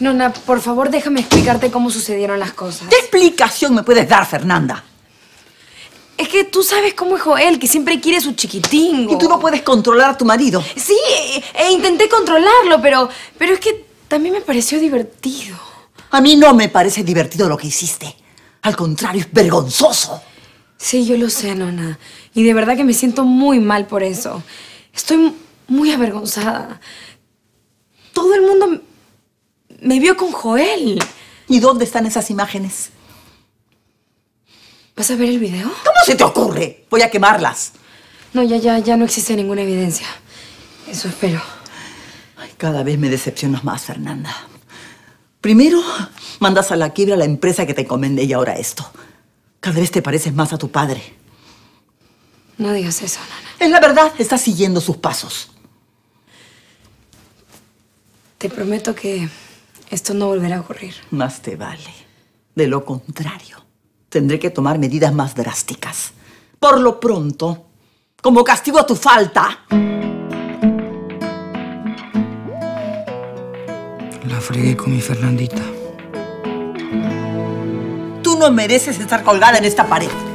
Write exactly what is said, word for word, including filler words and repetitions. Nona, por favor, déjame explicarte cómo sucedieron las cosas. ¿Qué explicación me puedes dar, Fernanda? Es que tú sabes cómo es Joel, que siempre quiere su chiquitín. Y tú no puedes controlar a tu marido. Sí, e intenté controlarlo, pero, pero es que también me pareció divertido. A mí no me parece divertido lo que hiciste. Al contrario, es vergonzoso. Sí, yo lo sé, Nona. Y de verdad que me siento muy mal por eso. Estoy muy avergonzada. Todo el mundo me vio con Joel. ¿Y dónde están esas imágenes? ¿Vas a ver el video? ¿Cómo se te ocurre? Voy a quemarlas. No, ya, ya, ya no existe ninguna evidencia. Eso espero. Ay, cada vez me decepcionas más, Fernanda. Primero, mandas a la quiebra a la empresa que te encomendé y ahora esto. Cada vez te pareces más a tu padre. No digas eso, Nana. Es la verdad, estás siguiendo sus pasos. Te prometo que esto no volverá a ocurrir. Más te vale. De lo contrario, tendré que tomar medidas más drásticas. Por lo pronto, como castigo a tu falta... La fregué con mi Fernandita. Tú no mereces estar colgada en esta pared.